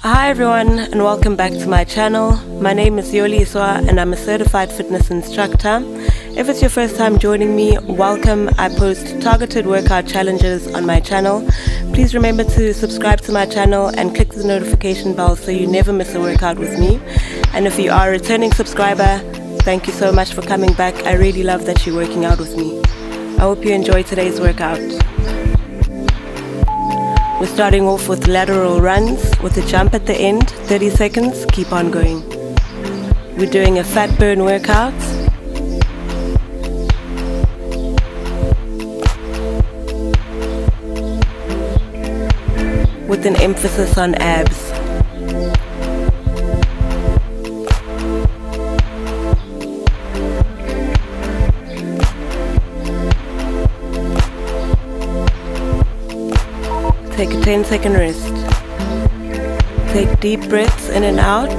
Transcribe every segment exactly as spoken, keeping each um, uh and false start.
Hi everyone and welcome back to my channel. My name is Yoliswa and I'm a certified fitness instructor. If it's your first time joining me, welcome. I post targeted workout challenges on my channel. Please remember to subscribe to my channel and click the notification bell so you never miss a workout with me. And if you are a returning subscriber, thank you so much for coming back. I really love that you're working out with me. I hope you enjoy today's workout. We're starting off with lateral runs with a jump at the end, thirty seconds, keep on going. We're doing a fat burn workout. With an emphasis on abs. Take a ten second rest. Take deep breaths in and out.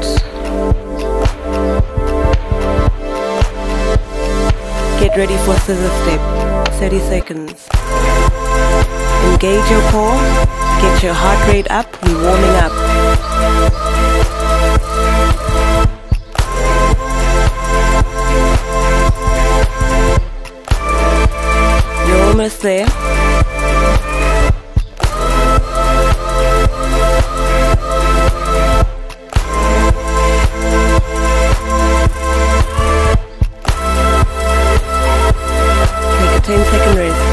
Get ready for scissor step, thirty seconds. Engage your core, get your heart rate up, we're warming up. You're almost there. ten second rest.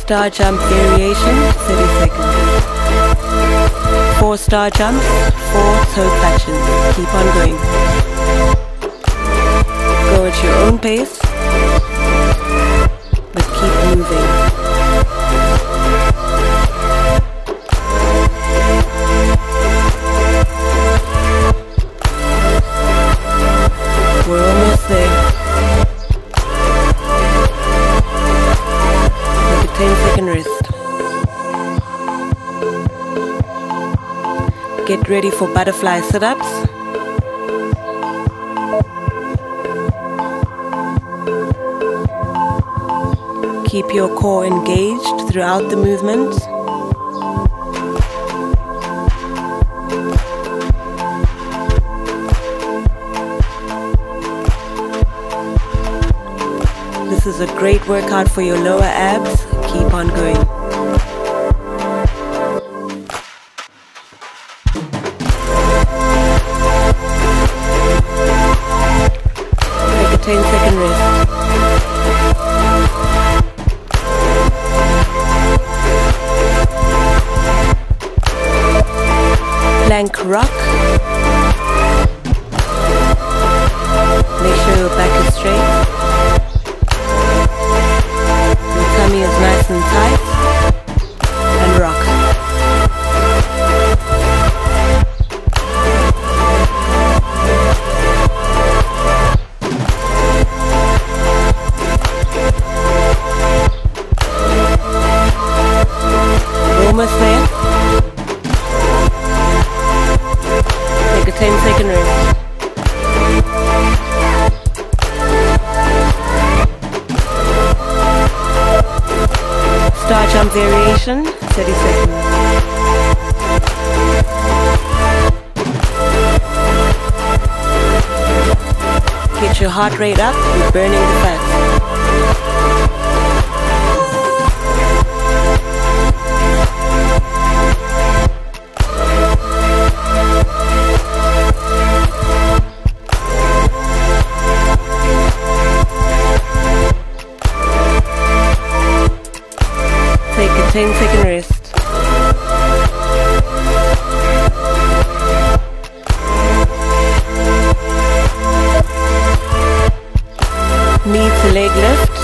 Star jump variation, thirty seconds. Four star jumps, four toe clutches. Keep on going. Go at your own pace, but keep moving. Get ready for butterfly sit-ups. Keep your core engaged throughout the movement. This is a great workout for your lower abs. Keep on going. ten second rest. Plank rock. Make sure your back is straight. Your tummy is nice and tight. And rock. Almost there. Take a ten second rest. Star jump variation, thirty seconds. Get your heart rate up, you're burning the fat. ten second rest. Knee to leg lift.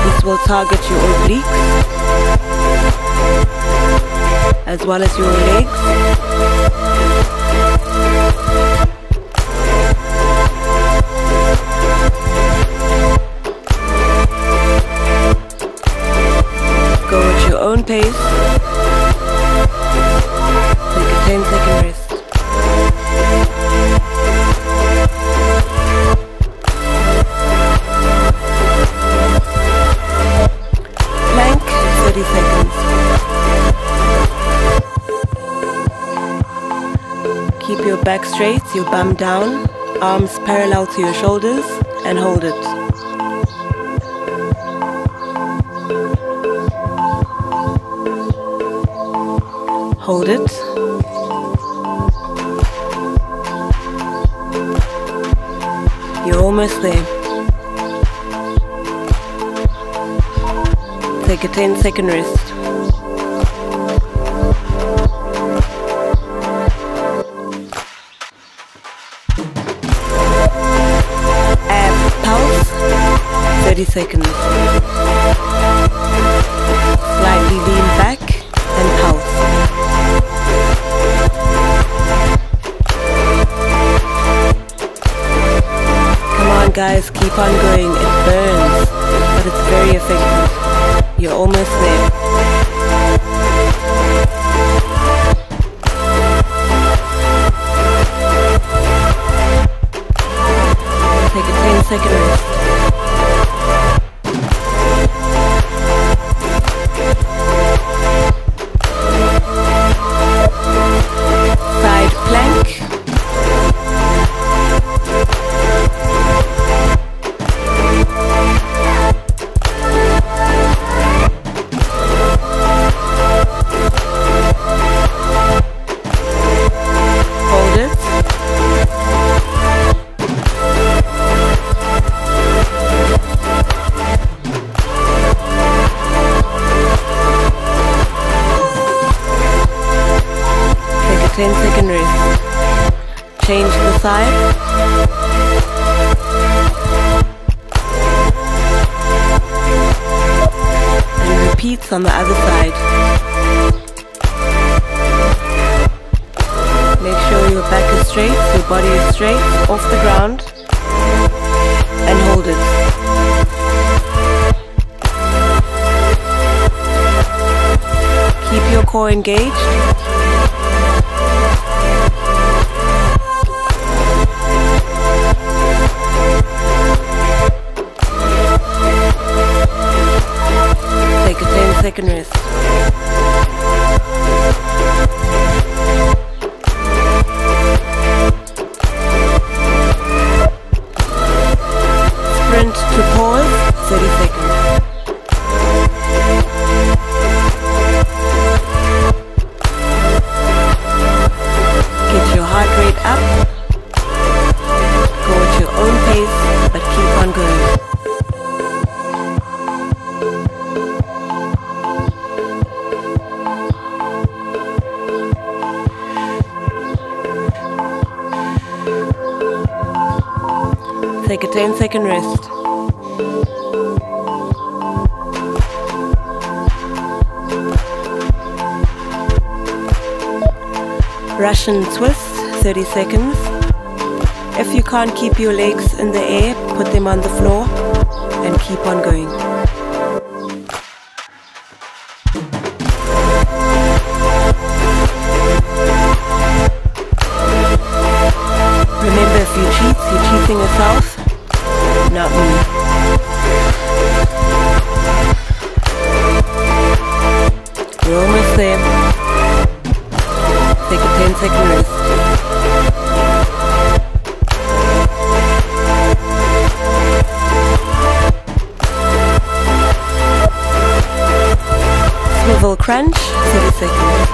This will target your obliques as well as your legs. Go at your own pace. Take a ten second rest. Plank, thirty seconds. Keep your back straight, your bum down, arms parallel to your shoulders, and hold it. Hold it. You're almost there. Take a ten second rest. Ab pulse, thirty seconds. Slightly lean back and pulse. Guys, keep on going. It burns, but it's very effective. You're almost there. Take a ten second rest. Side plank. ten second rest. Change the side. And repeat on the other side. Make sure your back is straight, your body is straight, off the ground. And hold it. Keep your core engaged. Second rest. Sprint to pause, thirty seconds. Get your heart rate up. Go at your own pace, but keep on going. Take a ten second rest. Russian twist, thirty seconds. If you can't keep your legs in the air, put them on the floor and keep on going. Remember, if you cheat, you're cheating yourself. Not me. We're almost there. Take a ten second rest. Swivel crunch, thirty seconds.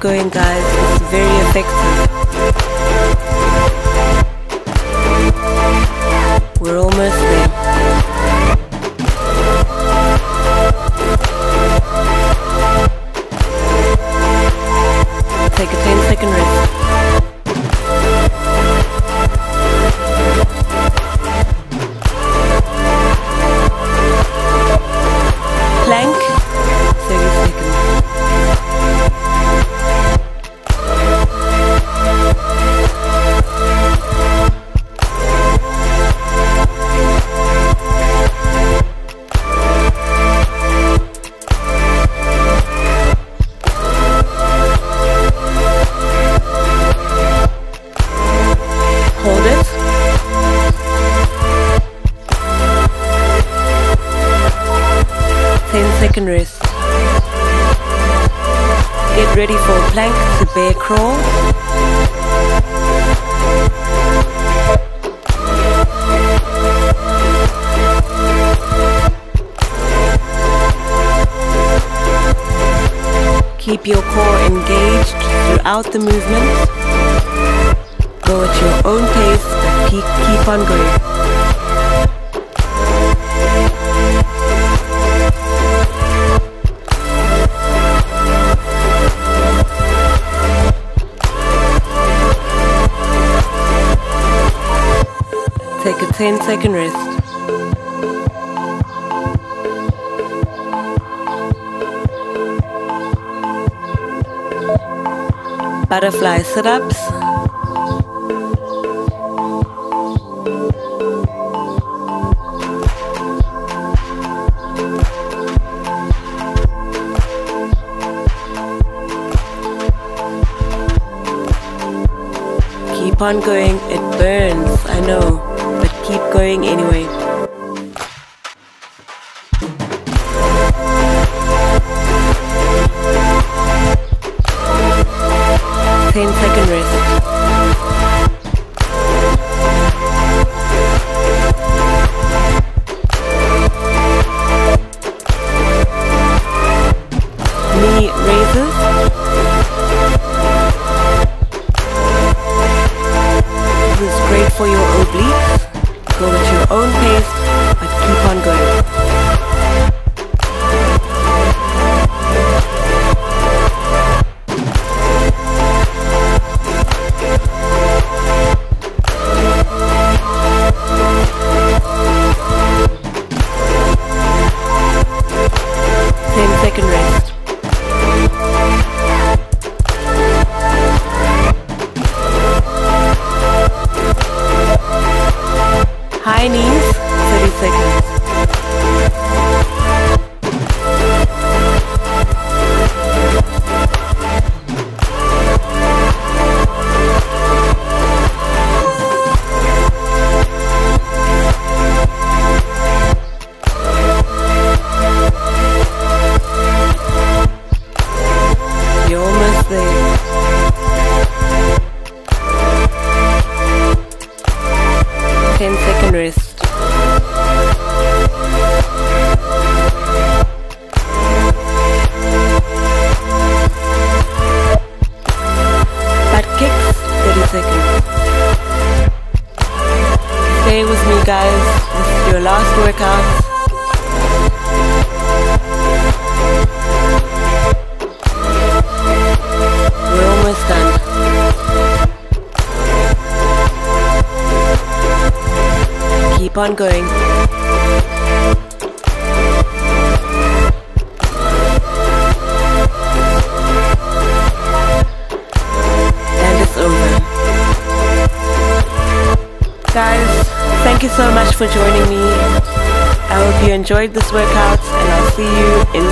Going, guys, it's very effective. We're almost there. Take a ten second rest. chicken wrist. Get ready for a plank to bear crawl. Keep your core engaged throughout the movement. Go at your own pace, but keep, keep on going. Take a ten second rest. Butterfly sit-ups. Keep on going, it burns, I know. Keep going anyway. ten second rest. Knee raises. This is great for your obliques. Go at your own pace, but keep on going. ten second rest. High knees, thirty seconds. You're almost there. ten second rest. Butt kicks, thirty seconds. Stay with me guys, this is your last workout. Keep on going. And it's over. Guys, thank you so much for joining me. I hope you enjoyed this workout and I'll see you in